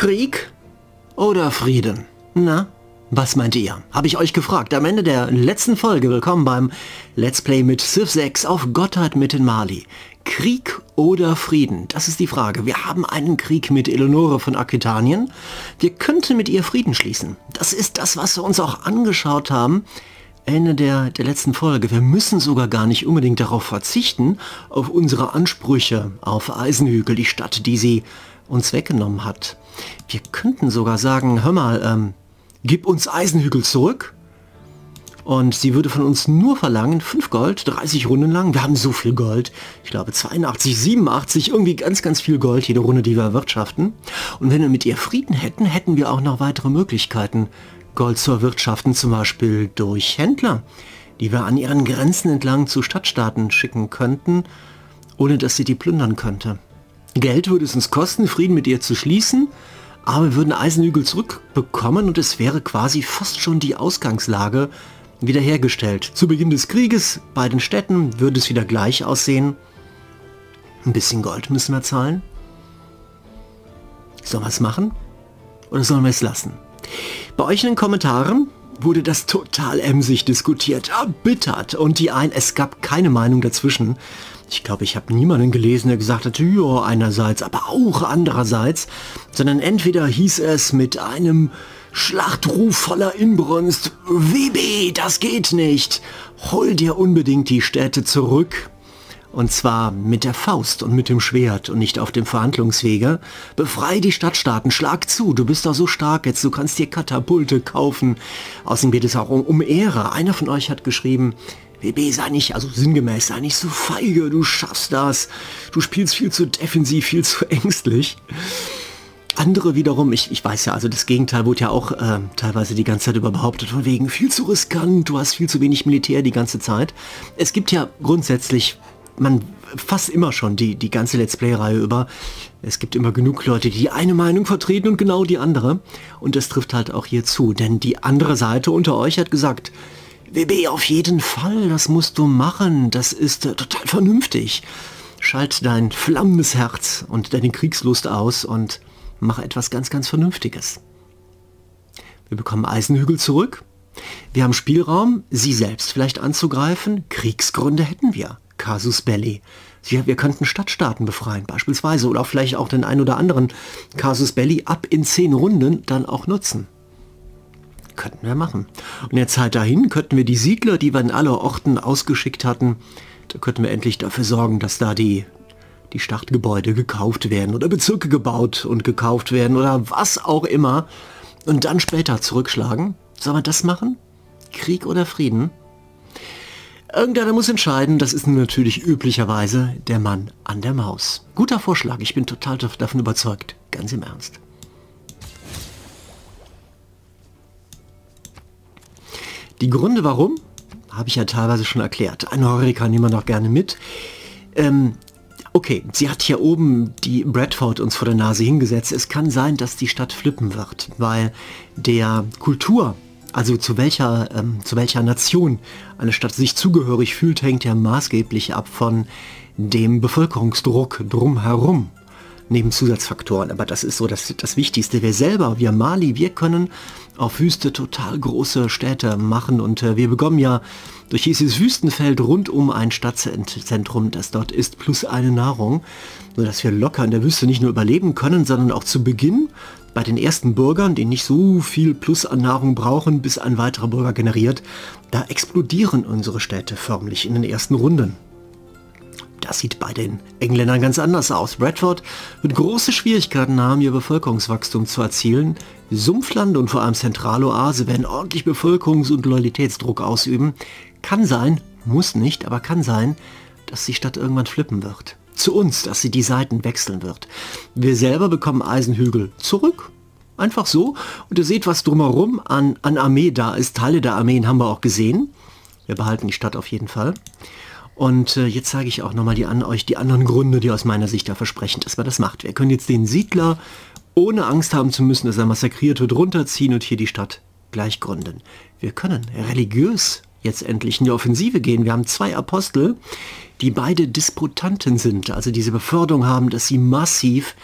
Krieg oder Frieden? Na, was meint ihr? Habe ich euch gefragt. Am Ende der letzten Folge. Willkommen beim Let's Play mit Civ 6 auf Gottheit mit in Mali. Krieg oder Frieden? Das ist die Frage. Wir haben einen Krieg mit Eleonora von Aquitanien. Wir könnten mit ihr Frieden schließen. Das ist das, was wir uns auch angeschaut haben. Ende der letzten Folge. Wir müssen sogar gar nicht unbedingt darauf verzichten, auf unsere Ansprüche auf Eisenhügel, die Stadt, die sie uns weggenommen hat. Wir könnten sogar sagen, hör mal, gib uns Eisenhügel zurück. Und sie würde von uns nur verlangen, 5 Gold, 30 Runden lang. Wir haben so viel Gold. Ich glaube 82, 87, irgendwie ganz, ganz viel Gold, jede Runde, die wir erwirtschaften. Und wenn wir mit ihr Frieden hätten, hätten wir auch noch weitere Möglichkeiten, Gold zu erwirtschaften, zum Beispiel durch Händler, die wir an ihren Grenzen entlang zu Stadtstaaten schicken könnten, ohne dass sie die plündern könnte. Geld würde es uns kosten, Frieden mit ihr zu schließen, aber wir würden Eisenhügel zurückbekommen und es wäre quasi fast schon die Ausgangslage wiederhergestellt. Zu Beginn des Krieges bei den Städten würde es wieder gleich aussehen. Ein bisschen Gold müssen wir zahlen. Sollen wir es machen oder sollen wir es lassen? Bei euch in den Kommentaren wurde das total emsig diskutiert, erbittert und die einen, es gab keine Meinung dazwischen. Ich glaube, ich habe niemanden gelesen, der gesagt hat, ja, einerseits, aber auch andererseits, sondern entweder hieß es mit einem Schlachtruf voller Inbrunst, WB, das geht nicht, hol dir unbedingt die Städte zurück. Und zwar mit der Faust und mit dem Schwert und nicht auf dem Verhandlungswege. Befrei die Stadtstaaten, schlag zu, du bist doch so stark jetzt, du kannst dir Katapulte kaufen. Außerdem geht es auch um Ehre. Einer von euch hat geschrieben, WB sei nicht, also sinngemäß, sei nicht so feige, du schaffst das. Du spielst viel zu defensiv, viel zu ängstlich. Andere wiederum, ich weiß ja, also das Gegenteil wurde ja auch teilweise die ganze Zeit überbehauptet, von wegen viel zu riskant, du hast viel zu wenig Militär die ganze Zeit. Es gibt ja grundsätzlich... Man fast immer schon die ganze Let's Play-Reihe über. Es gibt immer genug Leute, die eine Meinung vertreten und genau die andere. Und das trifft halt auch hier zu. Denn die andere Seite unter euch hat gesagt, WB, auf jeden Fall, das musst du machen. Das ist total vernünftig. Schalt dein flammendes Herz und deine Kriegslust aus und mach etwas ganz, ganz Vernünftiges. Wir bekommen Eisenhügel zurück. Wir haben Spielraum, sie selbst vielleicht anzugreifen. Kriegsgründe hätten wir. Casus Belli. Wir könnten Stadtstaaten befreien beispielsweise oder vielleicht auch den ein oder anderen Casus Belli ab in 10 Runden dann auch nutzen. Könnten wir machen. Und in der Zeit dahin könnten wir die Siedler, die wir in alle Orten ausgeschickt hatten, da könnten wir endlich dafür sorgen, dass da die Stadtgebäude gekauft werden oder Bezirke gebaut und gekauft werden oder was auch immer und dann später zurückschlagen. Soll man das machen? Krieg oder Frieden? Irgendeiner muss entscheiden, das ist natürlich üblicherweise der Mann an der Maus. Guter Vorschlag, ich bin total davon überzeugt, ganz im Ernst. Die Gründe warum, habe ich ja teilweise schon erklärt. Ein Horror nehmen wir noch gerne mit. Okay, sie hat hier oben die Bradford uns vor der Nase hingesetzt. Es kann sein, dass die Stadt flippen wird, weil der Kultur... Also zu welcher Nation eine Stadt sich zugehörig fühlt, hängt ja maßgeblich ab von dem Bevölkerungsdruck drumherum, neben Zusatzfaktoren. Aber das ist so das Wichtigste. Wir selber, wir Mali, wir können auf Wüste total große Städte machen. Und wir bekommen ja durch dieses Wüstenfeld rund um ein Stadtzentrum, das dort ist, plus eine Nahrung, sodass wir locker in der Wüste nicht nur überleben können, sondern auch zu Beginn bei den ersten Bürgern, die nicht so viel plus an Nahrung brauchen, bis ein weiterer Bürger generiert, da explodieren unsere Städte förmlich in den ersten Runden. Das sieht bei den Engländern ganz anders aus. Bradford wird große Schwierigkeiten haben, ihr Bevölkerungswachstum zu erzielen. Sumpfland und vor allem Zentraloase werden ordentlich Bevölkerungs- und Loyalitätsdruck ausüben. Kann sein, muss nicht, aber kann sein, dass die Stadt irgendwann flippen wird. Zu uns, dass sie die Seiten wechseln wird. Wir selber bekommen Eisenhügel zurück. Einfach so. Und ihr seht, was drumherum an Armee da ist. Teile der Armeen haben wir auch gesehen. Wir behalten die Stadt auf jeden Fall. Und jetzt zeige ich auch nochmal euch die anderen Gründe, die aus meiner Sicht dafür sprechen, dass man das macht. Wir können jetzt den Siedler, ohne Angst haben zu müssen, dass er massakriert wird, runterziehen und hier die Stadt gleich gründen. Wir können religiös jetzt endlich in die Offensive gehen. Wir haben 2 Apostel, die beide Disputanten sind, also diese Beförderung haben, dass sie massiv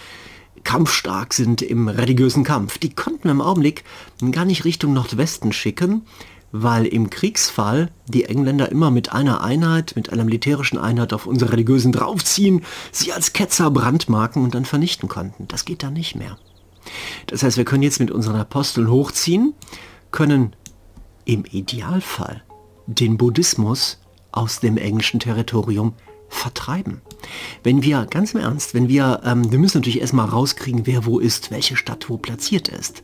kampfstark sind im religiösen Kampf. Die konnten wir im Augenblick gar nicht Richtung Nordwesten schicken, weil im Kriegsfall die Engländer immer mit einer Einheit, mit einer militärischen Einheit auf unsere Religiösen draufziehen, sie als Ketzer brandmarken und dann vernichten konnten. Das geht dann nicht mehr. Das heißt, wir können jetzt mit unseren Aposteln hochziehen, können im Idealfall den Buddhismus aus dem englischen Territorium vertreiben. Wenn wir, ganz im Ernst, wenn wir, wir müssen natürlich erstmal rauskriegen, wer wo ist, welche Stadt wo platziert ist.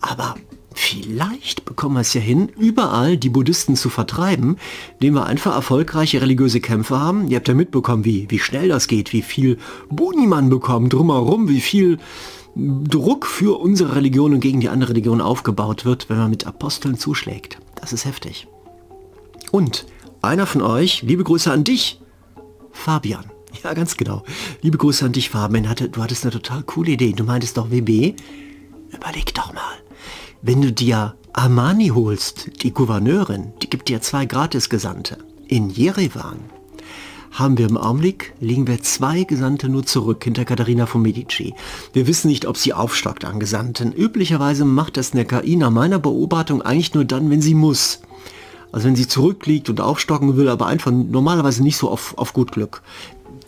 Aber vielleicht bekommen wir es ja hin, überall die Buddhisten zu vertreiben, indem wir einfach erfolgreiche religiöse Kämpfe haben. Ihr habt ja mitbekommen, wie schnell das geht, wie viel Boni man bekommt drumherum, wie viel Druck für unsere Religion und gegen die andere Religion aufgebaut wird, wenn man mit Aposteln zuschlägt. Das ist heftig. Und einer von euch, liebe Grüße an dich, Fabian. Ja, ganz genau. Liebe Grüße an dich, Fabian. Du hattest eine total coole Idee. Du meintest doch, WB, überleg doch mal. Wenn du dir Armani holst, die Gouverneurin, die gibt dir 2 Gratis-Gesandte. In Jerewan haben wir im Augenblick, liegen wir 2 Gesandte nur zurück hinter Katharina von Medici. Wir wissen nicht, ob sie aufstockt an Gesandten. Üblicherweise macht das eine KI nach meiner Beobachtung eigentlich nur dann, wenn sie muss. Also wenn sie zurückliegt und aufstocken will, aber einfach normalerweise nicht so auf gut Glück.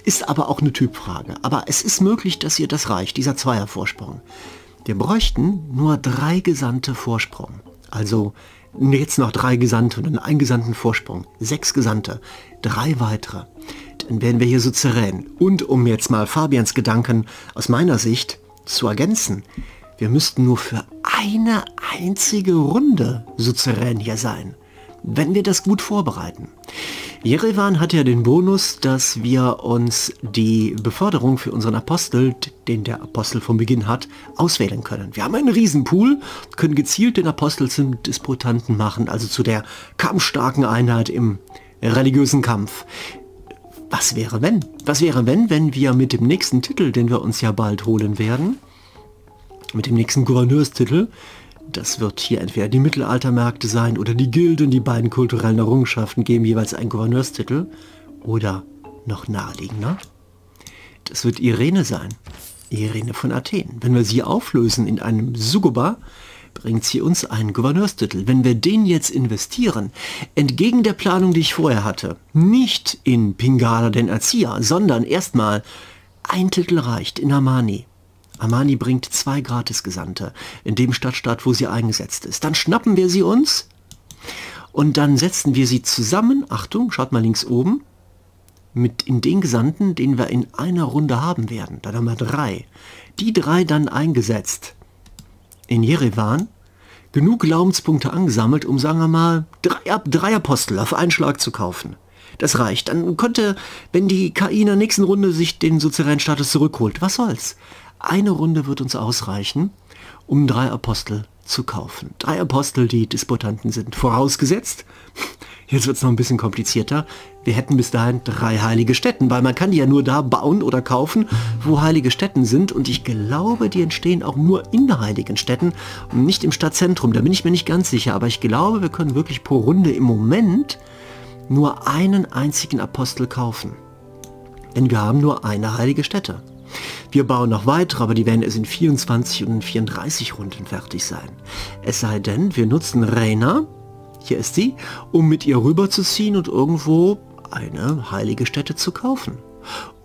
Ist aber auch eine Typfrage. Aber es ist möglich, dass ihr das reicht, dieser 2er-Vorsprung. Wir bräuchten nur 3 Gesandte Vorsprung. Also jetzt noch 3 Gesandte und dann einen Gesandten Vorsprung. 6 Gesandte, 3 weitere. Dann werden wir hier so souverän. Und um jetzt mal Fabians Gedanken aus meiner Sicht zu ergänzen, wir müssten nur für eine einzige Runde so souverän hier sein, wenn wir das gut vorbereiten. Jerewan hat ja den Bonus, dass wir uns die Beförderung für unseren Apostel, den der Apostel vom Beginn hat, auswählen können. Wir haben einen Riesenpool, können gezielt den Apostel zum Disputanten machen, also zu der kampfstarken Einheit im religiösen Kampf. Was wäre wenn? Was wäre wenn wir mit dem nächsten Titel, den wir uns ja bald holen werden, mit dem nächsten Gouverneurstitel, das wird hier entweder die Mittelaltermärkte sein oder die Gilden, die beiden kulturellen Errungenschaften geben jeweils einen Gouverneurstitel. Oder noch naheliegender, das wird Irene sein. Irene von Athen. Wenn wir sie auflösen in einem Suguba, bringt sie uns einen Gouverneurstitel. Wenn wir den jetzt investieren, entgegen der Planung, die ich vorher hatte, nicht in Pingala den Erzieher, sondern erstmal ein Titel reicht in Armani. Armani bringt 2 Gratisgesandte in dem Stadtstaat, wo sie eingesetzt ist. Dann schnappen wir sie uns und dann setzen wir sie zusammen, Achtung, schaut mal links oben, mit in den Gesandten, den wir in einer Runde haben werden. Dann haben wir 3. Die 3 dann eingesetzt in Jerewan, genug Glaubenspunkte angesammelt, um, sagen wir mal, 3 Apostel auf einen Schlag zu kaufen. Das reicht. Dann könnte, wenn die KI in der nächsten Runde sich den sozialen Status zurückholt, was soll's? Eine Runde wird uns ausreichen, um 3 Apostel zu kaufen. 3 Apostel, die Disputanten sind. Vorausgesetzt, jetzt wird es noch ein bisschen komplizierter, wir hätten bis dahin 3 heilige Stätten, weil man kann die ja nur da bauen oder kaufen, wo heilige Stätten sind. Und ich glaube, die entstehen auch nur in der heiligen Stätten und nicht im Stadtzentrum. Da bin ich mir nicht ganz sicher, aber ich glaube, wir können wirklich pro Runde im Moment nur einen einzigen Apostel kaufen. Denn wir haben nur eine heilige Stätte. Wir bauen noch weitere, aber die werden erst in 24 und in 34 Runden fertig sein. Es sei denn, wir nutzen Reyna, hier ist sie, um mit ihr rüberzuziehen und irgendwo eine heilige Stätte zu kaufen.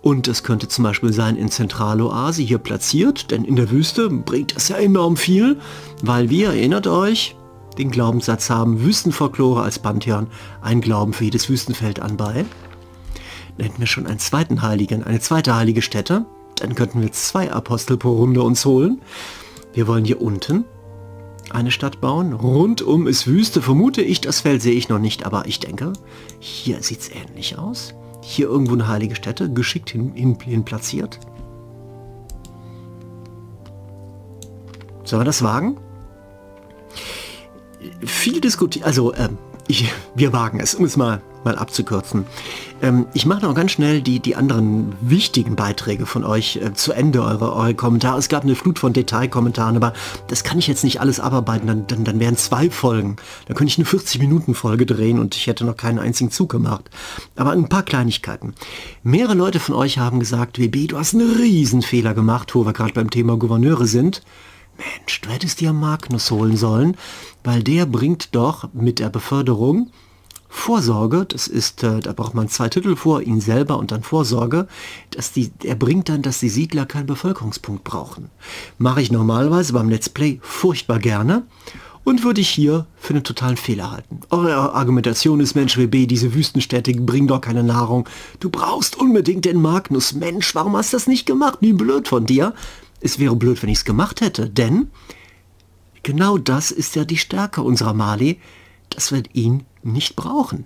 Und das könnte zum Beispiel sein in Zentraloasie hier platziert, denn in der Wüste bringt das ja enorm viel, weil wir, erinnert euch, den Glaubenssatz haben, Wüstenfolklore als Pantheon, ein Glauben für jedes Wüstenfeld anbei. Dann hätten wir schon einen zweiten Heiligen, eine zweite heilige Stätte. Dann könnten wir 2 Apostel pro Runde uns holen. Wir wollen hier unten eine Stadt bauen. Rundum ist Wüste, vermute ich. Das Feld sehe ich noch nicht, aber ich denke, hier sieht es ähnlich aus. Hier irgendwo eine heilige Stätte, geschickt hin platziert. Sollen wir das wagen? Viel diskutiert, also wir wagen es, um es mal abzukürzen. Ich mache noch ganz schnell die anderen wichtigen Beiträge von euch zu Ende, eure Kommentare. Es gab eine Flut von Detailkommentaren, aber das kann ich jetzt nicht alles abarbeiten, dann wären 2 Folgen. Da könnte ich eine 40-Minuten-Folge drehen und ich hätte noch keinen einzigen Zug gemacht. Aber ein paar Kleinigkeiten. Mehrere Leute von euch haben gesagt, WB, du hast einen Riesenfehler gemacht, wo wir gerade beim Thema Gouverneure sind. Mensch, du hättest dir Magnus holen sollen, weil der bringt doch mit der Beförderung Vorsorge, das ist, da braucht man 2 Titel vor, ihn selber und dann Vorsorge, er bringt dann, dass die Siedler keinen Bevölkerungspunkt brauchen. Mache ich normalerweise beim Let's Play furchtbar gerne und würde ich hier für einen totalen Fehler halten. Eure Argumentation ist, Mensch, WB, diese Wüstenstädte bringen doch keine Nahrung, du brauchst unbedingt den Magnus, Mensch, warum hast du das nicht gemacht, wie blöd von dir. Es wäre blöd, wenn ich es gemacht hätte, denn genau das ist ja die Stärke unserer Mali, dass wir ihn nicht brauchen.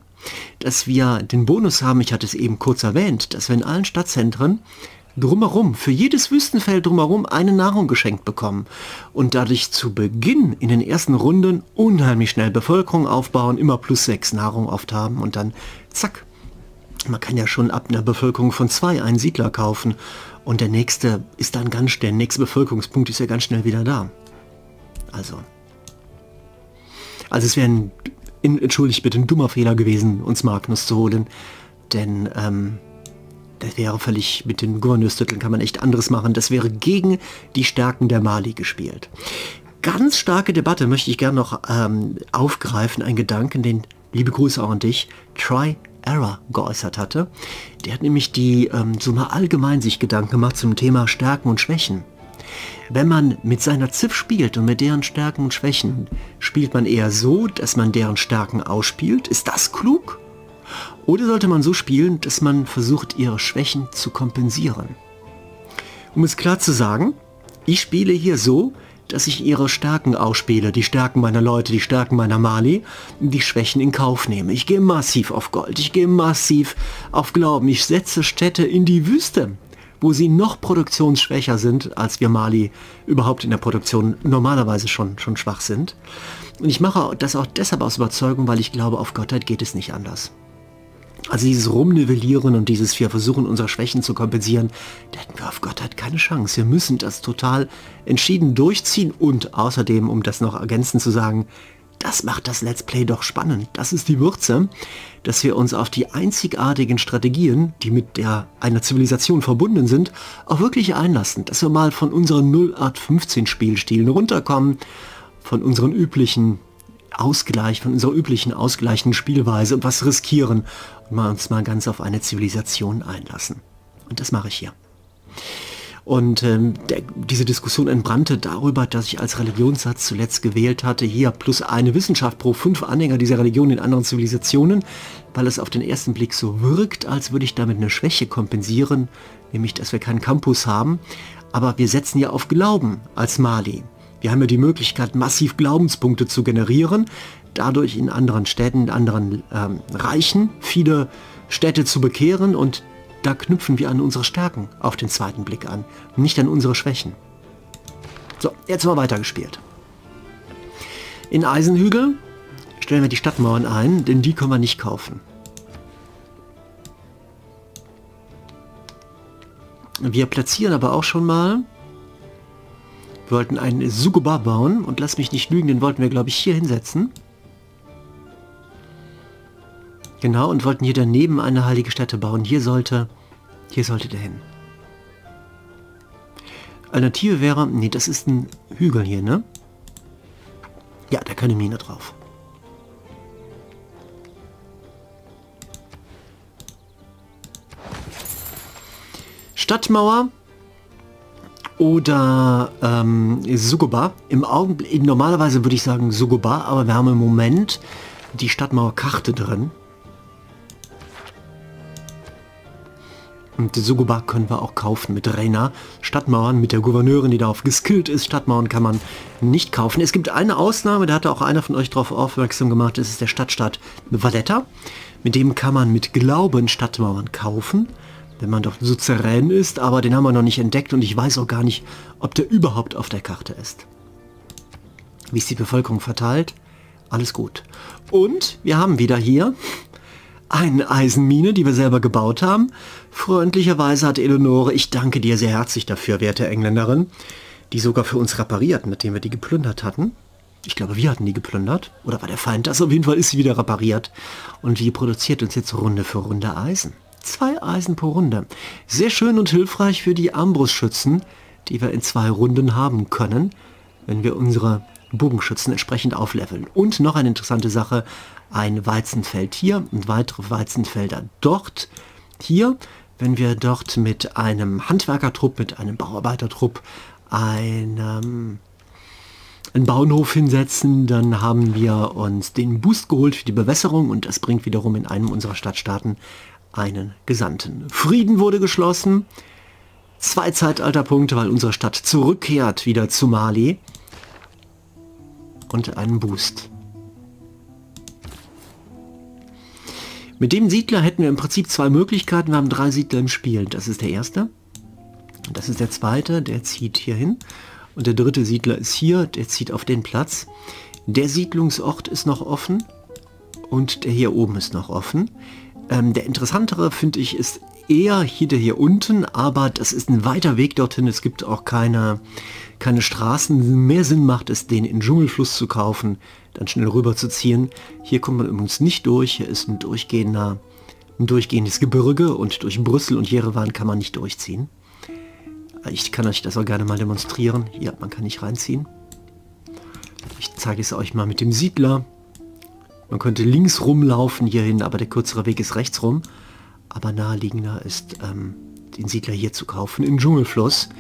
Dass wir den Bonus haben, ich hatte es eben kurz erwähnt, dass wir in allen Stadtzentren drumherum, für jedes Wüstenfeld drumherum, eine Nahrung geschenkt bekommen und dadurch zu Beginn in den ersten Runden unheimlich schnell Bevölkerung aufbauen, immer +6 Nahrung oft haben und dann zack. Man kann ja schon ab einer Bevölkerung von 2 einen Siedler kaufen und der nächste ist dann ganz schnell, der nächste Bevölkerungspunkt ist ja ganz schnell wieder da. Also es wären entschuldigt bitte, ein dummer Fehler gewesen, uns Magnus zu holen, denn das wäre völlig, mit den Gouverneurstiteln kann man echt anderes machen, das wäre gegen die Stärken der Mali gespielt. Ganz starke Debatte möchte ich gerne noch aufgreifen, einen Gedanken, den, liebe Grüße auch an dich, Try Error geäußert hatte. Der hat nämlich so mal allgemein sich Gedanken gemacht zum Thema Stärken und Schwächen. Wenn man mit seiner Civ spielt und mit deren Stärken und Schwächen, spielt man eher so, dass man deren Stärken ausspielt? Ist das klug? Oder sollte man so spielen, dass man versucht, ihre Schwächen zu kompensieren? Um es klar zu sagen, ich spiele hier so, dass ich ihre Stärken ausspiele, die Stärken meiner Leute, die Stärken meiner Mali, die Schwächen in Kauf nehme. Ich gehe massiv auf Gold, ich gehe massiv auf Glauben, ich setze Städte in die Wüste, wo sie noch produktionsschwächer sind, als wir Mali überhaupt in der Produktion normalerweise schon schwach sind. Und ich mache das auch deshalb aus Überzeugung, weil ich glaube, auf Gottheit geht es nicht anders. Also dieses Rumnivellieren und dieses wir versuchen, unsere Schwächen zu kompensieren, da hätten wir auf Gottheit keine Chance. Wir müssen das total entschieden durchziehen und außerdem, um das noch ergänzend zu sagen, das macht das Let's Play doch spannend. Das ist die Würze, dass wir uns auf die einzigartigen Strategien, die mit einer Zivilisation verbunden sind, auch wirklich einlassen. Dass wir mal von unseren 0815 Spielstilen runterkommen, von unseren üblichen Ausgleich, von unserer üblichen ausgleichenden Spielweise und was riskieren und mal uns ganz auf eine Zivilisation einlassen. Und das mache ich hier. Und diese Diskussion entbrannte darüber, dass ich als Religionssatz zuletzt gewählt hatte, hier +1 Wissenschaft pro 5 Anhänger dieser Religion in anderen Zivilisationen, weil es auf den ersten Blick so wirkt, als würde ich damit eine Schwäche kompensieren, nämlich, dass wir keinen Campus haben. Aber wir setzen ja auf Glauben als Mali. Wir haben ja die Möglichkeit, massiv Glaubenspunkte zu generieren, dadurch in anderen Städten, in anderen Reichen viele Städte zu bekehren und da knüpfen wir an unsere Stärken auf den zweiten Blick an, nicht an unsere Schwächen. So, jetzt mal weitergespielt. In Eisenhügel stellen wir die Stadtmauern ein, denn die können wir nicht kaufen. Wir platzieren aber auch schon mal. Wir wollten einen Suguba bauen und lass mich nicht lügen, den wollten wir, glaube ich, hier hinsetzen. Genau, und wollten hier daneben eine heilige Stätte bauen. Hier sollte der hin. Alternative wäre, nee, das ist ein Hügel hier, ne? Ja, da kann eine Mine drauf. Stadtmauer oder Suguba. Im Augenblick, normalerweise würde ich sagen Suguba, aber wir haben im Moment die Stadtmauerkarte drin. Und Suguba können wir auch kaufen mit Reyna. Stadtmauern mit der Gouverneurin, die darauf geskillt ist. Stadtmauern kann man nicht kaufen. Es gibt eine Ausnahme, da hatte auch einer von euch darauf aufmerksam gemacht. Das ist der Stadtstaat Valletta. Mit dem kann man mit Glauben Stadtmauern kaufen, wenn man doch suzerän ist. Aber den haben wir noch nicht entdeckt und ich weiß auch gar nicht, ob der überhaupt auf der Karte ist. Wie ist die Bevölkerung verteilt? Alles gut. Und wir haben wieder hier eine Eisenmine, die wir selber gebaut haben. Freundlicherweise hat Eleonore, ich danke dir sehr herzlich dafür, werte Engländerin, die sogar für uns repariert, nachdem wir die geplündert hatten. Ich glaube, wir hatten die geplündert. Oder war der Feind das? Auf jeden Fall ist sie wieder repariert. Und die produziert uns jetzt Runde für Runde Eisen. 2 Eisen pro Runde. Sehr schön und hilfreich für die Armbrustschützen, die wir in 2 Runden haben können, wenn wir unsere Bogenschützen entsprechend aufleveln. Und noch eine interessante Sache, ein Weizenfeld hier und weitere Weizenfelder dort. Hier, wenn wir dort mit einem Handwerkertrupp, mit einem Bauarbeitertrupp einen Bauernhof hinsetzen, dann haben wir uns den Boost geholt für die Bewässerung und das bringt wiederum in einem unserer Stadtstaaten einen Gesandten. Frieden wurde geschlossen. 2 Zeitalterpunkte, weil unsere Stadt zurückkehrt wieder zu Mali. Und einen Boost. Mit dem Siedler hätten wir im Prinzip 2 Möglichkeiten. Wir haben 3 Siedler im Spiel. Das ist der erste. Und das ist der zweite. Der zieht hier hin. Und der dritte Siedler ist hier. Der zieht auf den Platz. Der Siedlungsort ist noch offen. Und der hier oben ist noch offen. Der interessantere, finde ich, ist eher hier unten, aber das ist ein weiter Weg dorthin. Es gibt auch keine Straßen. Mehr Sinn macht es, den in Dschungelfluss zu kaufen, dann schnell rüber zu ziehen. Hier kommt man übrigens nicht durch. Hier ist ein durchgehendes Gebirge und durch Brüssel und Jerewan kann man nicht durchziehen. Ich kann euch das auch gerne mal demonstrieren. Hier, man kann nicht reinziehen. Ich zeige es euch mal mit dem Siedler. Man könnte links rumlaufen hierhin, aber der kürzere Weg ist rechts rum. Aber naheliegender ist, den Siedler hier zu kaufen, im Dschungelfluss.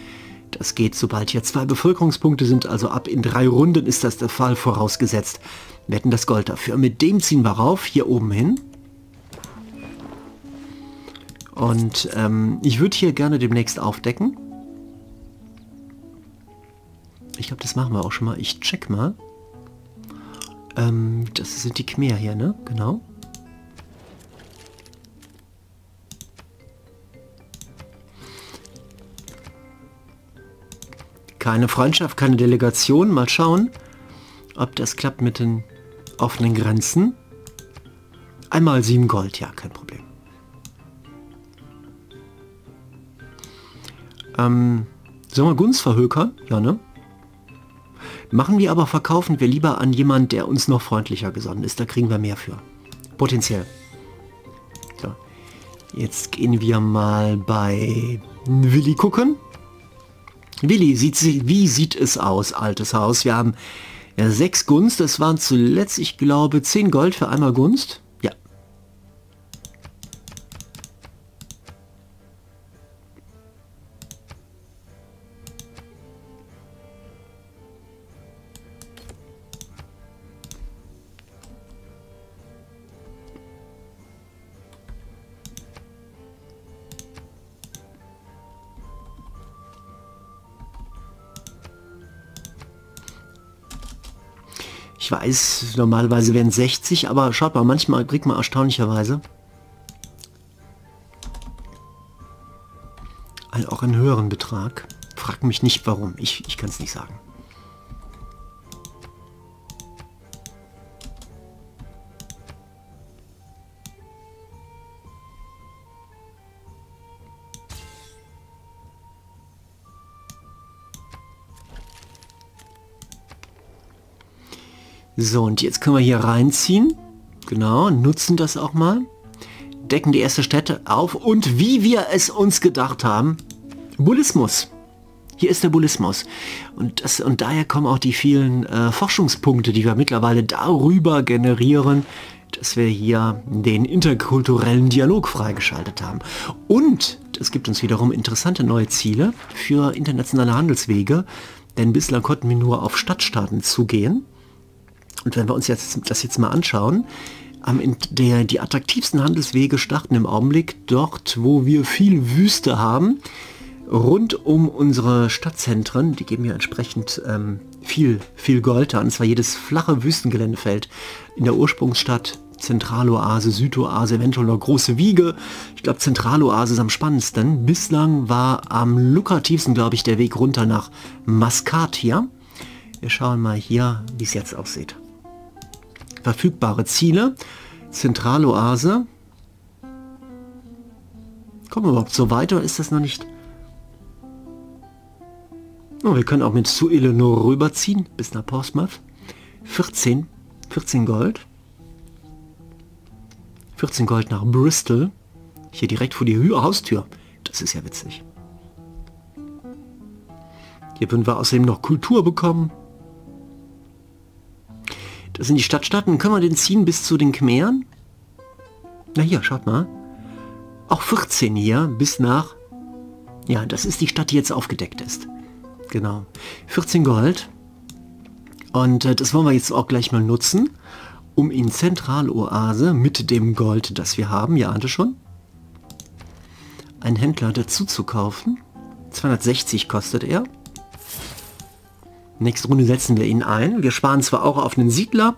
Das geht, sobald hier 2 Bevölkerungspunkte sind, also ab in 3 Runden ist das der Fall, vorausgesetzt. Wir hätten das Gold dafür. Mit dem ziehen wir rauf, hier oben hin. Und ich würde hier gerne demnächst aufdecken. Ich glaube, das machen wir auch schon mal. Ich check mal. Das sind die Khmer hier, ne? Genau. Keine Freundschaft, keine Delegation. Mal schauen, ob das klappt mit den offenen Grenzen. Einmal 7 Gold, ja, kein Problem. Sollen wir Gunst verhökern? Ja, ne? Machen wir aber, verkaufen wir lieber an jemanden, der uns noch freundlicher gesonnen ist. Da kriegen wir mehr für. Potenziell. So. Jetzt gehen wir mal bei Willi gucken. Willi, wie sieht es aus, altes Haus? Wir haben ja 6 Gunst. Das waren zuletzt, ich glaube, 10 Gold für einmal Gunst. Ja. Ich weiß, normalerweise wären 60, aber schaut mal, manchmal kriegt man erstaunlicherweise auch einen höheren Betrag. Frag mich nicht warum, ich kann es nicht sagen. So, und jetzt können wir hier reinziehen. Genau, nutzen das auch mal. Decken die erste Stätte auf. Und wie wir es uns gedacht haben, Bullismus. Hier ist der Bullismus. Und daher kommen auch die vielen Forschungspunkte, die wir mittlerweile darüber generieren, dass wir hier den interkulturellen Dialog freigeschaltet haben. Und es gibt uns wiederum interessante neue Ziele für internationale Handelswege. Denn bislang konnten wir nur auf Stadtstaaten zugehen. Und wenn wir uns das jetzt mal anschauen, die attraktivsten Handelswege starten im Augenblick dort, wo wir viel Wüste haben, rund um unsere Stadtzentren. Die geben ja entsprechend viel Gold an. Und zwar jedes flache Wüstengeländefeld in der Ursprungsstadt, Zentraloase, Südoase, eventuell noch große Wiege. Ich glaube, Zentraloase ist am spannendsten. Bislang war am lukrativsten, glaube ich, der Weg runter nach Mascat hier. Wir schauen mal hier, wie es jetzt aussieht. Verfügbare Ziele, Zentraloase, Kommen wir überhaupt so weit oder ist das noch nicht? Oh, wir können auch mit zu Eleonora rüberziehen, bis nach Portsmouth. 14 Gold. 14 Gold nach Bristol. Hier direkt vor die Haustür. Das ist ja witzig. Hier würden wir außerdem noch Kultur bekommen. Das sind die Stadtstaaten. Können wir den ziehen bis zu den Khmeren? Na hier, schaut mal. Auch 14 hier bis nach... Ja, das ist die Stadt, die jetzt aufgedeckt ist. Genau. 14 Gold. Und das wollen wir jetzt auch gleich mal nutzen, um in Zentraloase mit dem Gold, das wir haben, ihr ahnte schon, einen Händler dazu zu kaufen. 260 kostet er. Nächste Runde setzen wir ihn ein. Wir sparen zwar auch auf einen Siedler,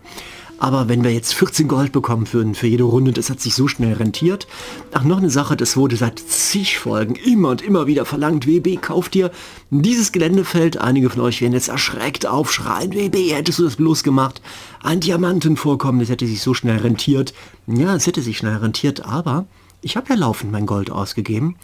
aber wenn wir jetzt 14 Gold bekommen würden für jede Runde, das hat sich so schnell rentiert. Ach, noch eine Sache, das wurde seit zig Folgen immer und immer wieder verlangt. WB, kauft dir dieses Geländefeld. Einige von euch werden jetzt erschreckt aufschreien. WB, hättest du das bloß gemacht? Ein Diamantenvorkommen, das hätte sich so schnell rentiert. Ja, es hätte sich schnell rentiert, aber ich habe ja laufend mein Gold ausgegeben.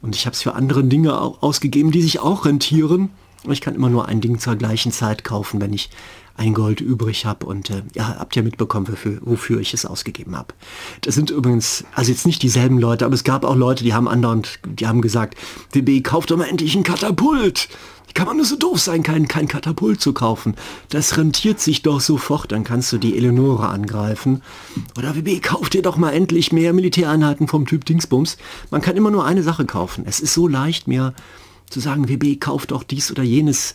Und ich habe es für andere Dinge auch ausgegeben, die sich auch rentieren. Ich kann immer nur ein Ding zur gleichen Zeit kaufen, wenn ich ein Gold übrig habe. Und ja, habt ihr mitbekommen, wofür ich es ausgegeben habe. Das sind übrigens, also jetzt nicht dieselben Leute, aber es gab auch Leute, die haben andauernd, die haben gesagt, WB, kauft doch mal endlich ein Katapult. Wie kann man nur so doof sein, kein Katapult zu kaufen? Das rentiert sich doch sofort, dann kannst du die Eleonora angreifen. Oder WB, kauft dir doch mal endlich mehr Militäreinheiten vom Typ Dingsbums. Man kann immer nur eine Sache kaufen. Es ist so leicht, mir zu sagen, WB, kauft auch dies oder jenes.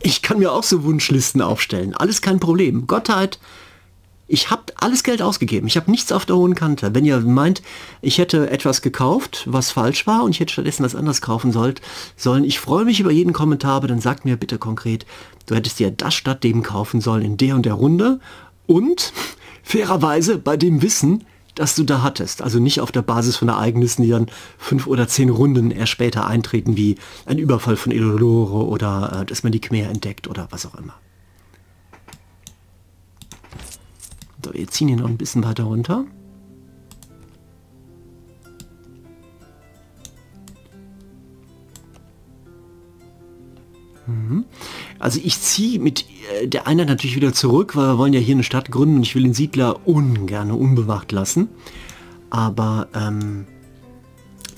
Ich kann mir auch so Wunschlisten aufstellen. Alles kein Problem. Gottheit, ich habe alles Geld ausgegeben. Ich habe nichts auf der hohen Kante. Wenn ihr meint, ich hätte etwas gekauft, was falsch war und ich hätte stattdessen was anderes kaufen sollen, ich freue mich über jeden Kommentar, aber dann sagt mir bitte konkret, du hättest dir das statt dem kaufen sollen in der und der Runde und fairerweise bei dem Wissen, dass du da hattest. Also nicht auf der Basis von Ereignissen, die dann 5 oder 10 Runden erst später eintreten, wie ein Überfall von Eleonora oder dass man die Khmer entdeckt oder was auch immer. So, wir ziehen hier noch ein bisschen weiter runter. Mhm. Also ich ziehe mit der Einheit natürlich wieder zurück, weil wir wollen ja hier eine Stadt gründen und ich will den Siedler ungern unbewacht lassen. Aber jetzt haben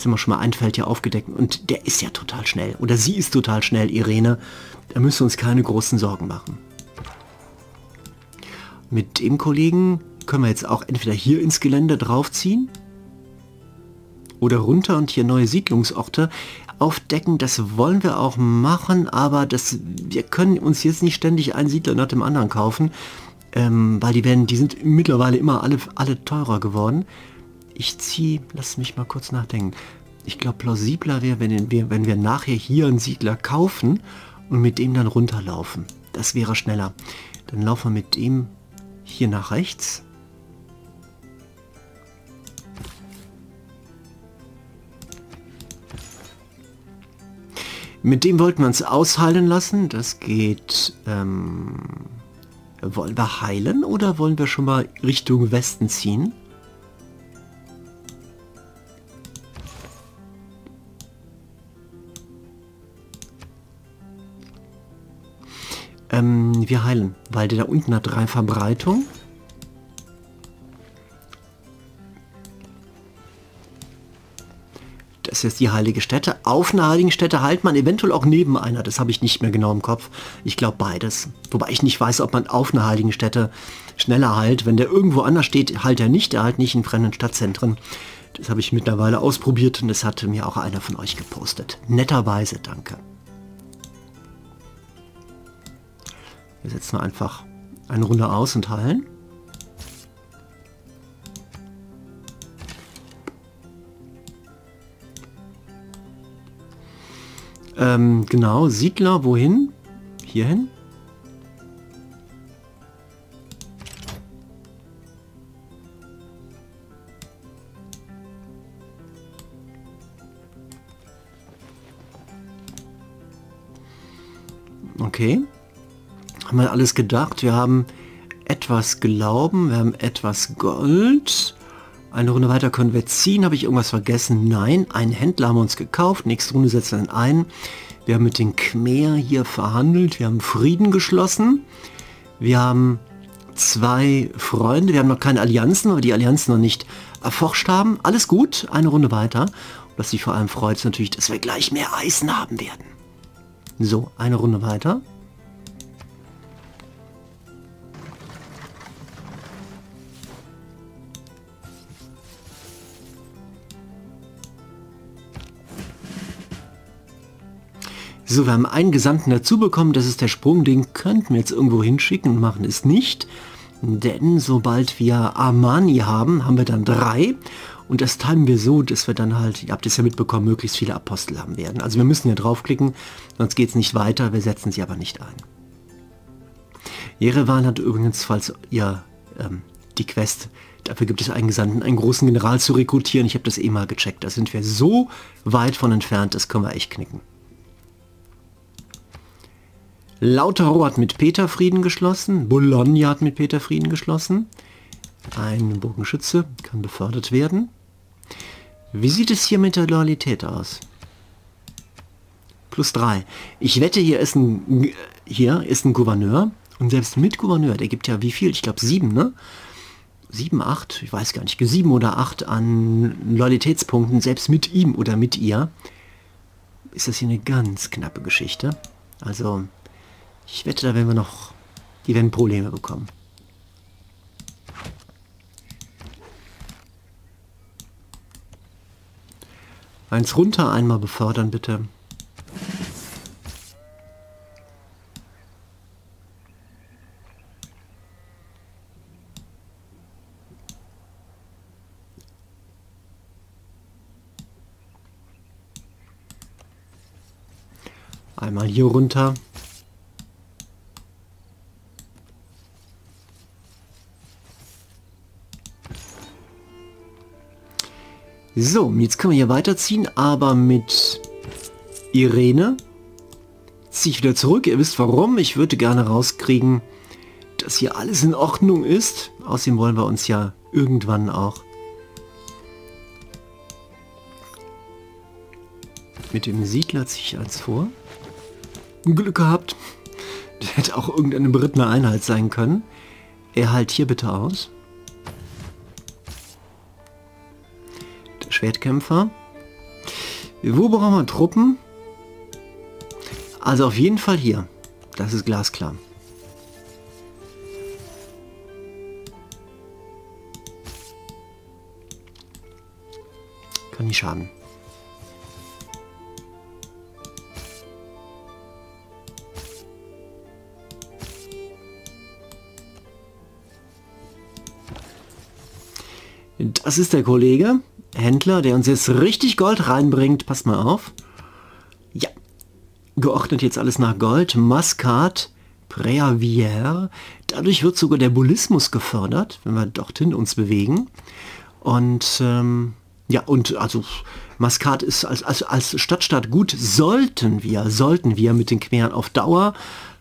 wir schon mal ein Feld hier aufgedeckt und der ist ja total schnell. Oder sie ist total schnell, Irene. Da müssen wir uns keine großen Sorgen machen. Mit dem Kollegen können wir jetzt auch entweder hier ins Gelände draufziehen oder runter und hier neue Siedlungsorte aufdecken. Das wollen wir auch machen, aber wir können uns jetzt nicht ständig einen Siedler nach dem anderen kaufen, weil die sind mittlerweile immer alle teurer geworden. Ich ziehe, lass mich mal kurz nachdenken. Ich glaube, plausibler wäre, wenn wir nachher hier einen Siedler kaufen und mit dem dann runterlaufen. Das wäre schneller. Dann laufen wir mit dem hier nach rechts. Mit dem wollten wir uns ausheilen lassen. Das geht... wollen wir heilen oder wollen wir schon mal Richtung Westen ziehen? Wir heilen, weil der da unten hat 3 Verbreitung. Das ist jetzt die heilige Stätte. Auf einer heiligen Stätte heilt man eventuell auch neben einer. Das habe ich nicht mehr genau im Kopf. Ich glaube beides. Wobei ich nicht weiß, ob man auf einer heiligen Stätte schneller heilt. Wenn der irgendwo anders steht, heilt er nicht. Er heilt nicht in fremden Stadtzentren. Das habe ich mittlerweile ausprobiert und das hatte mir auch einer von euch gepostet. Netterweise, danke. Wir setzen einfach eine Runde aus und heilen. Genau, Siedler, wohin? Hierhin. Okay. Haben wir alles gedacht? Wir haben etwas Glauben, wir haben etwas Gold. Eine Runde weiter können wir ziehen. Habe ich irgendwas vergessen? Nein, einen Händler haben wir uns gekauft. Nächste Runde setzen wir ihn ein. Wir haben mit den Khmer hier verhandelt. Wir haben Frieden geschlossen. Wir haben 2 Freunde. Wir haben noch keine Allianzen, weil wir die Allianzen noch nicht erforscht haben. Alles gut, eine Runde weiter. Und was sich vor allem freut, ist natürlich, dass wir gleich mehr Eisen haben werden. So, eine Runde weiter. So, wir haben einen Gesandten dazu bekommen, das ist der Sprung, den könnten wir jetzt irgendwo hinschicken und machen es nicht. Denn sobald wir Armani haben, haben wir dann 3 und das teilen wir so, dass wir dann halt, ihr habt es ja mitbekommen, möglichst viele Apostel haben werden. Also wir müssen hier draufklicken, sonst geht es nicht weiter, wir setzen sie aber nicht ein. Jerewan hat übrigens, falls ihr die Quest, dafür gibt es einen Gesandten, einen großen General zu rekrutieren, ich habe das eh mal gecheckt, da sind wir so weit von entfernt, das können wir echt knicken. Lautaro hat mit Peter Frieden geschlossen. Bologna hat mit Peter Frieden geschlossen. Ein Bogenschütze kann befördert werden. Wie sieht es hier mit der Loyalität aus? +3. Ich wette, hier ist ein Gouverneur. Und selbst mit Gouverneur, der gibt ja wie viel? Ich glaube 7, ne? 7, 8, ich weiß gar nicht. 7 oder 8 an Loyalitätspunkten, selbst mit ihm oder mit ihr. Ist das hier eine ganz knappe Geschichte. Also... ich wette, da werden wir noch, die werden Probleme bekommen. Eins runter, einmal befördern bitte. Einmal hier runter. So, jetzt können wir hier weiterziehen, aber mit Irene ziehe ich wieder zurück. Ihr wisst warum, ich würde gerne rauskriegen, dass hier alles in Ordnung ist. Außerdem wollen wir uns ja irgendwann auch mit dem Siedler ziehe ich eins vor. Glück gehabt, der hätte auch irgendeine berittene Einheit sein können. Er halt hier bitte aus. Schwertkämpfer. Wo brauchen wir Truppen? Also auf jeden Fall hier. Das ist glasklar. Kann nicht schaden. Das ist der Kollege. Händler, der uns jetzt richtig Gold reinbringt. Passt mal auf. Ja. Geordnet jetzt alles nach Gold. Mascat, Préavière. Dadurch wird sogar der Bullismus gefördert, wenn wir dorthin uns bewegen. Und, ja, und also Mascat ist als Stadtstaat gut. Sollten wir mit den Khmeren auf Dauer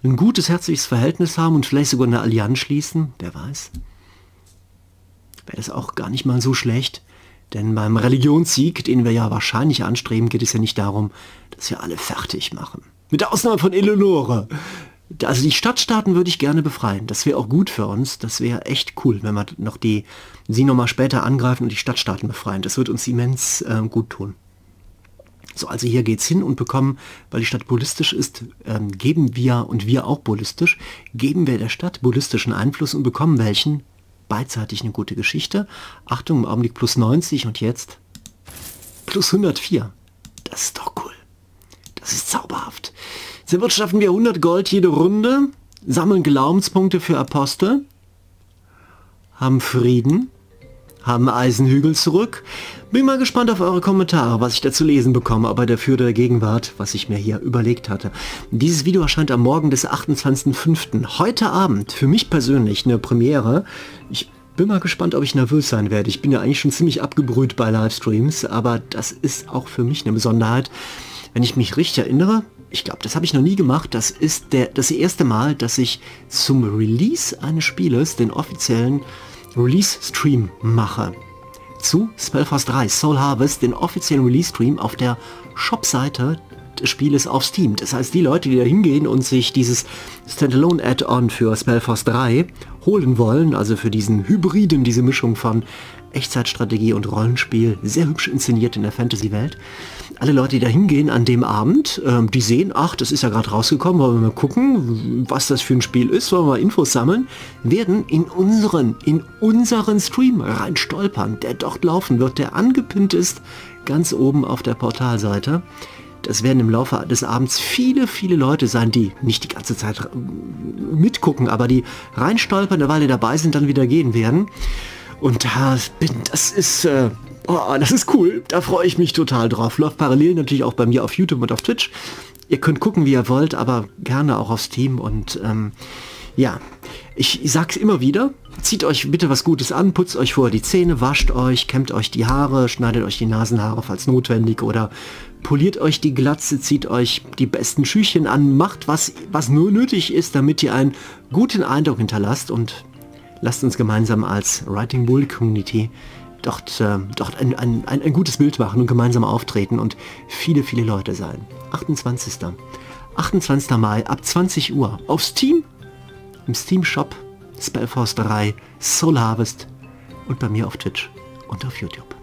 ein gutes, herzliches Verhältnis haben und vielleicht sogar eine Allianz schließen. Wer weiß. Wäre das auch gar nicht mal so schlecht. Denn beim Religionssieg, den wir ja wahrscheinlich anstreben, geht es ja nicht darum, dass wir alle fertig machen. Mit der Ausnahme von Eleonora. Also die Stadtstaaten würde ich gerne befreien. Das wäre auch gut für uns. Das wäre echt cool, wenn wir noch sie nochmal später angreifen und die Stadtstaaten befreien. Das wird uns immens gut tun. So, also hier geht's hin und bekommen, weil die Stadt bullistisch ist, geben wir, und wir auch bullistisch, geben wir der Stadt bullistischen Einfluss und bekommen welchen? Beidseitig eine gute Geschichte. Achtung, im Augenblick +90 und jetzt +104. Das ist doch cool. Das ist zauberhaft. Jetzt erwirtschaften wir 100 Gold jede Runde, sammeln Glaubenspunkte für Apostel, haben Frieden, haben Eisenhügel zurück. Bin mal gespannt auf eure Kommentare, was ich dazu lesen bekomme, aber dafür der Gegenwart, was ich mir hier überlegt hatte. Dieses Video erscheint am Morgen des 28.05. Heute Abend, für mich persönlich, eine Premiere. Ich bin mal gespannt, ob ich nervös sein werde. Ich bin ja eigentlich schon ziemlich abgebrüht bei Livestreams, aber das ist auch für mich eine Besonderheit. Wenn ich mich richtig erinnere, ich glaube, das habe ich noch nie gemacht, das ist das erste Mal, dass ich zum Release eines Spieles den offiziellen Release-Stream mache. zu Spellforce 3 Soul Harvest, den offiziellen Release-Stream auf der Shop-Seite des Spieles auf Steam. Das heißt, die Leute, die da hingehen und sich dieses Standalone-Add-on für Spellforce 3 holen wollen, also für diesen Hybriden, diese Mischung von Echtzeitstrategie und Rollenspiel, sehr hübsch inszeniert in der Fantasy-Welt. Alle Leute, die da hingehen an dem Abend, die sehen, ach, das ist ja gerade rausgekommen, wollen wir mal gucken, was das für ein Spiel ist, wollen wir mal Infos sammeln, werden in unseren Stream rein stolpern, der dort laufen wird, der angepinnt ist, ganz oben auf der Portalseite. Das werden im Laufe des Abends viele, viele Leute sein, die nicht die ganze Zeit mitgucken, aber die reinstolpern, eine Weile dabei sind, dann wieder gehen werden. Und das ist cool, da freue ich mich total drauf. Läuft parallel natürlich auch bei mir auf YouTube und auf Twitch. Ihr könnt gucken, wie ihr wollt, aber gerne auch auf Steam. Und ja, ich sag's immer wieder, zieht euch bitte was Gutes an, putzt euch vorher die Zähne, wascht euch, kämmt euch die Haare, schneidet euch die Nasenhaare, falls notwendig, oder poliert euch die Glatze, zieht euch die besten Schüchchen an, macht was nur nötig ist, damit ihr einen guten Eindruck hinterlasst, und lasst uns gemeinsam als Writing Bull Community dort ein gutes Bild machen und gemeinsam auftreten und viele, viele Leute sein. 28. Mai ab 20 Uhr auf Steam, im Steam Shop, Spellforce 3, Soul Harvest und bei mir auf Twitch und auf YouTube.